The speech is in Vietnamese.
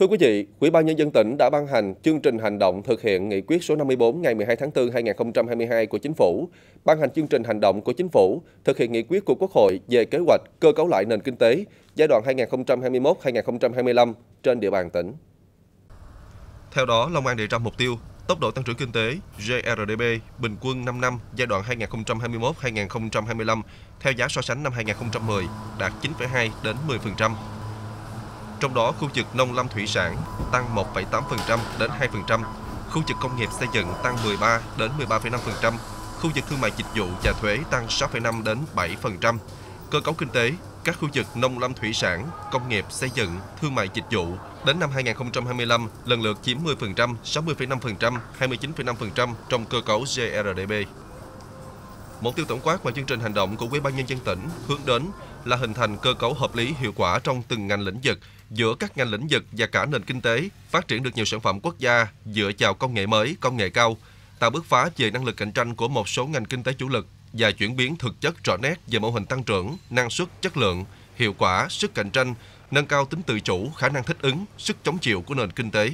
Thưa quý vị, Ủy ban Nhân dân tỉnh đã ban hành chương trình hành động thực hiện nghị quyết số 54 ngày 12 tháng 4 2022 của Chính phủ, ban hành chương trình hành động của Chính phủ thực hiện nghị quyết của Quốc hội về kế hoạch cơ cấu lại nền kinh tế giai đoạn 2021-2025 trên địa bàn tỉnh. Theo đó, Long An đề ra mục tiêu tốc độ tăng trưởng kinh tế GRDP bình quân 5 năm giai đoạn 2021-2025 theo giá so sánh năm 2010 đạt 9,2 đến 10%. Trong đó, khu vực nông lâm thủy sản tăng 1,8% đến 2%, khu vực công nghiệp xây dựng tăng 13 đến 13,5%, khu vực thương mại dịch vụ và thuế tăng 6,5 đến 7%. Cơ cấu kinh tế, các khu vực nông lâm thủy sản, công nghiệp xây dựng, thương mại dịch vụ đến năm 2025 lần lượt chiếm 10%, 60,5%, 29,5% trong cơ cấu GRDP. Mục tiêu tổng quát và chương trình hành động của Ủy ban Nhân dân tỉnh hướng đến là hình thành cơ cấu hợp lý hiệu quả trong từng ngành lĩnh vực, giữa các ngành lĩnh vực và cả nền kinh tế, phát triển được nhiều sản phẩm quốc gia dựa vào công nghệ mới, công nghệ cao, tạo bứt phá về năng lực cạnh tranh của một số ngành kinh tế chủ lực và chuyển biến thực chất rõ nét về mô hình tăng trưởng, năng suất, chất lượng, hiệu quả, sức cạnh tranh, nâng cao tính tự chủ, khả năng thích ứng, sức chống chịu của nền kinh tế.